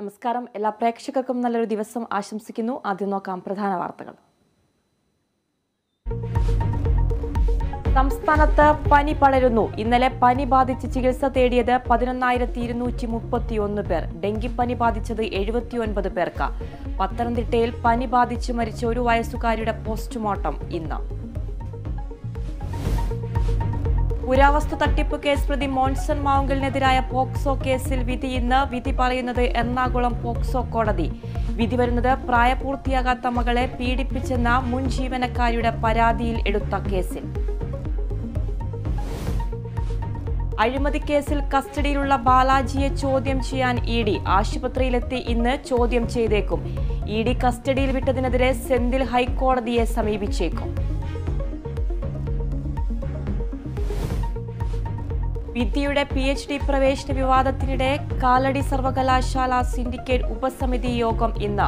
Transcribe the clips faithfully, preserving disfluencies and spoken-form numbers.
നമസ്കാരം എല്ലാ പ്രേക്ഷകർക്കും നല്ലൊരു ദിവസം ആശംസിക്കുന്നു. ആദ്യം നോക്കാം പ്രധാന വാർത്തകൾ. സംസ്ഥാനത്ത് പനി പടരുന്നു. ഇന്നലെ പനി ബാധിച്ച് ചികിത്സ തേടിയത് പതിനൊന്നായിരത്തി ഇരുന്നൂറ്റി മുപ്പത്തിയൊന്ന് പേർ. ഡെങ്കിപ്പനി ബാധിച്ചത് എഴുപത്തിയൊൻപത് പേർക്ക്. പത്തനംതിട്ടയിൽ പനി ബാധിച്ച് മരിച്ച ഒരു വയസ്സുകാരിയുടെ പോസ്റ്റ്മോർട്ടം ഇന്ന്. പുരാവസ്തു തട്ടിപ്പ് കേസ് പ്രതി മോൺസൺ മാവുങ്കലിനെതിരായ പോക്സോ കേസിൽ വിധി ഇന്ന്. വിധി പറയുന്നത് എറണാകുളം പോക്സോ കോടതി. വിധി വരുന്നത് പ്രായപൂർത്തിയാകാത്ത മകളെ പീഡിപ്പിച്ചെന്ന മുൻ ജീവനക്കാരിയുടെ പരാതിയിൽ എടുത്ത കേസിൽ. അഴിമതി കേസിൽ കസ്റ്റഡിയിലുള്ള ബാലാജിയെ ചോദ്യം ചെയ്യാൻ ഇ ഡി ആശുപത്രിയിലെത്തി ഇന്ന് ചോദ്യം ചെയ്തേക്കും. ഇ ഡി കസ്റ്റഡിയിൽ വിട്ടതിനെതിരെ സെന്തിൽ ഹൈക്കോടതിയെ സമീപിച്ചേക്കും. വിദ്യയുടെ പി എച്ച് ഡി പ്രവേശന വിവാദത്തിനിടെ കാലടി സർവകലാശാല സിൻഡിക്കേറ്റ് ഉപസമിതി യോഗം ഇന്ന്.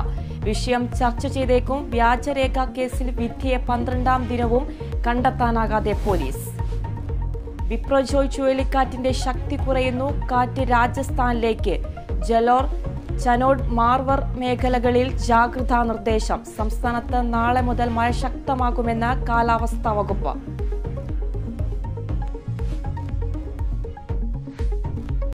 വിഷയം ചർച്ച ചെയ്തേക്കും. വ്യാജരേഖ കേസിൽ വിദ്യയെ പന്ത്രണ്ടാം ദിനവും കണ്ടെത്താനാകാതെ പോലീസ്. ബിപ്രജോയ് ചുഴലിക്കാറ്റിന്റെ ശക്തി കുറയുന്നു. കാറ്റ് രാജസ്ഥാനിലേക്ക്. ജലോർ, ചനോഡ്, മാർവർ മേഖലകളിൽ ജാഗ്രതാ നിർദ്ദേശം. സംസ്ഥാനത്ത് നാളെ മുതൽ മഴ ശക്തമാകുമെന്ന് കാലാവസ്ഥാ വകുപ്പ്.